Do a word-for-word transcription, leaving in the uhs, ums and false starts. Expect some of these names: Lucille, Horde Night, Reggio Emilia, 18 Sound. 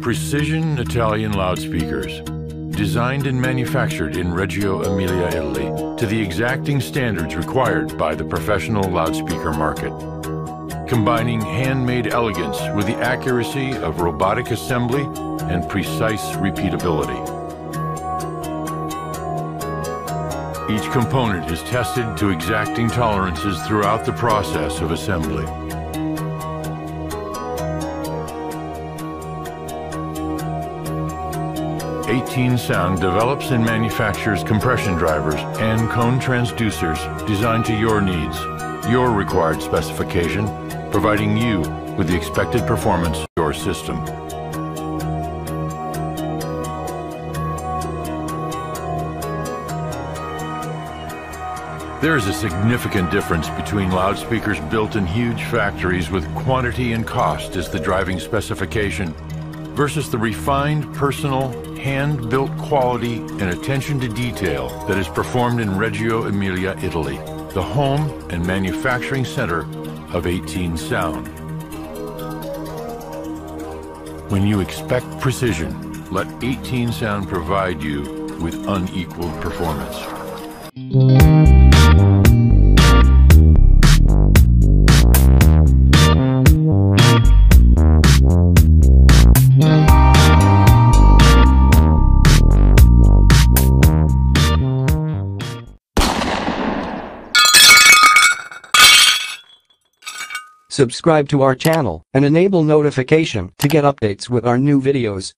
Precision Italian loudspeakers, designed and manufactured in Reggio Emilia, Italy, to the exacting standards required by the professional loudspeaker market. Combining handmade elegance with the accuracy of robotic assembly and precise repeatability. Each component is tested to exacting tolerances throughout the process of assembly. eighteen Sound develops and manufactures compression drivers and cone transducers designed to your needs, your required specification, providing you with the expected performance of your system. There is a significant difference between loudspeakers built in huge factories with quantity and cost as the driving specification versus the refined, personal, hand-built quality and attention to detail that is performed in Reggio Emilia, Italy, the home and manufacturing center of eighteen Sound. When you expect precision, let eighteen Sound provide you with unequaled performance. Subscribe to our channel and enable notification to get updates with our new videos.